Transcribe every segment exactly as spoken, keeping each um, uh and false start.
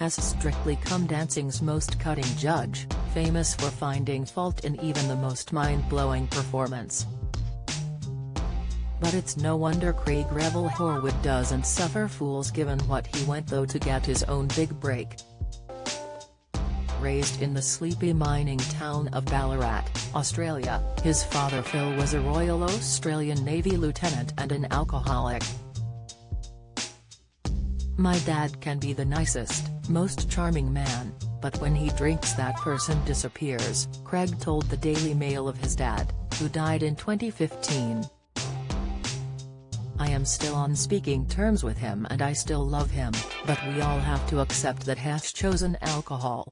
as Strictly Come Dancing's most cutting judge, famous for finding fault in even the most mind-blowing performance. But it's no wonder Craig Revel Horwood doesn't suffer fools given what he went through to get his own big break. Raised in the sleepy mining town of Ballarat, Australia, his father Phil was a Royal Australian Navy lieutenant and an alcoholic. "My dad can be the nicest, most charming man, but when he drinks that person disappears," Craig told the Daily Mail of his dad, who died in twenty fifteen. "I am still on speaking terms with him and I still love him, but we all have to accept that he's chosen alcohol."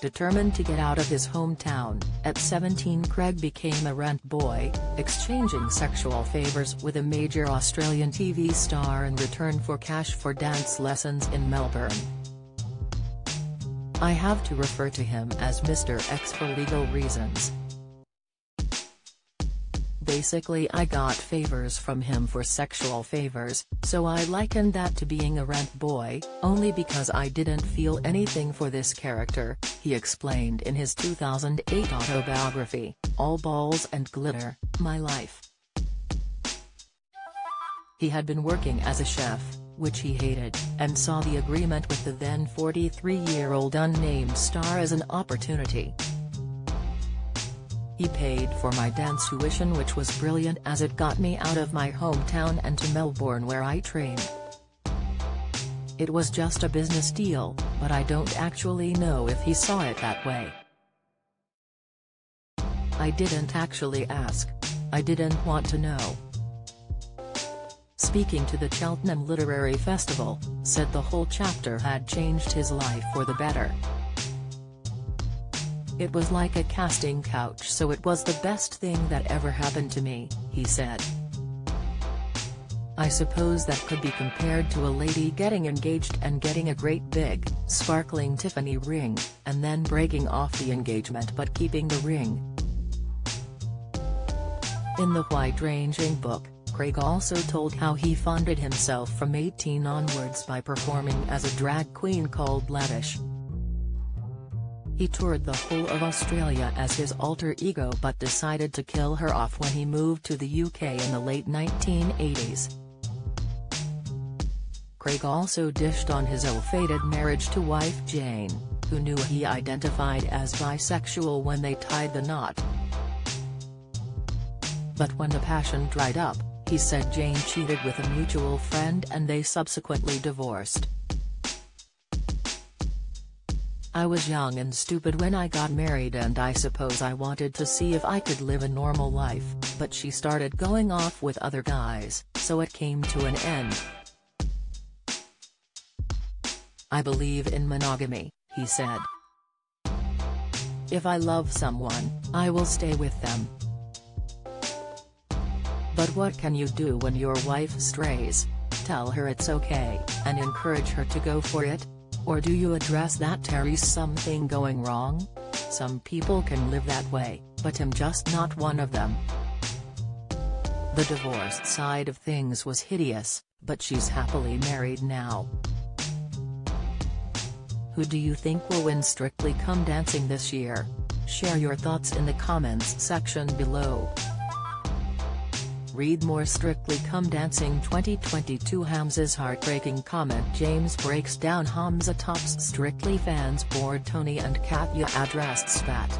Determined to get out of his hometown, at seventeen Craig became a rent boy, exchanging sexual favors with a major Australian T V star in return for cash for dance lessons in Melbourne. I have to refer to him as Mister X for legal reasons. "Basically I got favors from him for sexual favors, so I likened that to being a rent boy, only because I didn't feel anything for this character," he explained in his two thousand eight autobiography, All Balls and Glitter, My Life. He had been working as a chef, which he hated, and saw the agreement with the then forty-three-year-old unnamed star as an opportunity. "He paid for my dance tuition, which was brilliant as it got me out of my hometown and to Melbourne where I trained. It was just a business deal, but I don't actually know if he saw it that way. I didn't actually ask. I didn't want to know." Speaking to the Cheltenham Literary Festival, said the whole chapter had changed his life for the better. "It was like a casting couch, so it was the best thing that ever happened to me," he said. "I suppose that could be compared to a lady getting engaged and getting a great big, sparkling Tiffany ring, and then breaking off the engagement but keeping the ring." In the wide-ranging book, Craig also told how he funded himself from eighteen onwards by performing as a drag queen called Ladish. He toured the whole of Australia as his alter ego but decided to kill her off when he moved to the U K in the late nineteen eighties. Craig also dished on his ill-fated marriage to wife Jane, who knew he identified as bisexual when they tied the knot. But when the passion dried up, he said Jane cheated with a mutual friend and they subsequently divorced. "I was young and stupid when I got married and I suppose I wanted to see if I could live a normal life, but she started going off with other guys, so it came to an end. I believe in monogamy," he said. "If I love someone, I will stay with them. But what can you do when your wife strays? Tell her it's okay, and encourage her to go for it? Or do you address that there is something going wrong? Some people can live that way, but I'm just not one of them." The divorced side of things was hideous, but she's happily married now. Who do you think will win Strictly Come Dancing this year? Share your thoughts in the comments section below. Read more Strictly Come Dancing twenty twenty-two. Hamza's heartbreaking comment. James breaks down Hamza tops Strictly fans. Bored Tony and Katya addressed spat.